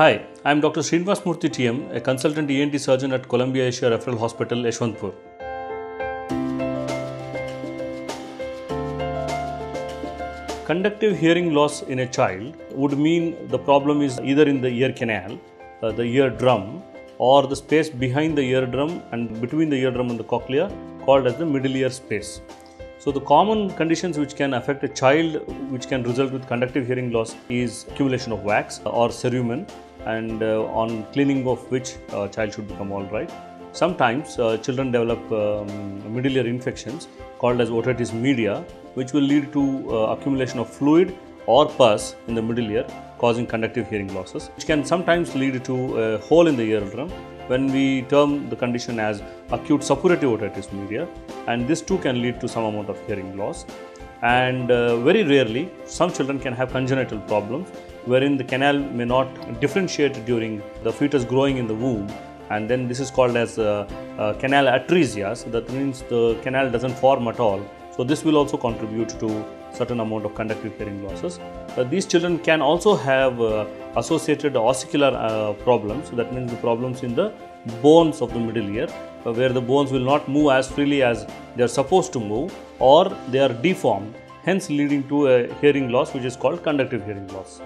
Hi, I am Dr. Srinivas Murthy TM, a consultant ENT surgeon at Columbia Asia Referral Hospital, Yeshwantpur. Conductive hearing loss in a child would mean the problem is either in the ear canal, the eardrum, or the space behind the eardrum and between the eardrum and the cochlea, called as the middle ear space. So the common conditions which can affect a child, which can result with conductive hearing loss, is accumulation of wax or cerumen, and on cleaning of which a child should become all right. Sometimes children develop middle ear infections called as otitis media, which will lead to accumulation of fluid or pus in the middle ear, causing conductive hearing losses, which can sometimes lead to a hole in the eardrum, when we term the condition as acute suppurative otitis media, and this too can lead to some amount of hearing loss. And very rarely, some children can have congenital problems, wherein the canal may not differentiate during the fetus growing in the womb, and then this is called as canal atresia, so that means the canal doesn't form at all. So this will also contribute to certain amount of conductive hearing losses. These children can also have associated ossicular problems, so that means the problems in the bones of the middle ear, where the bones will not move as freely as they are supposed to move, or they are deformed, hence leading to a hearing loss which is called conductive hearing loss.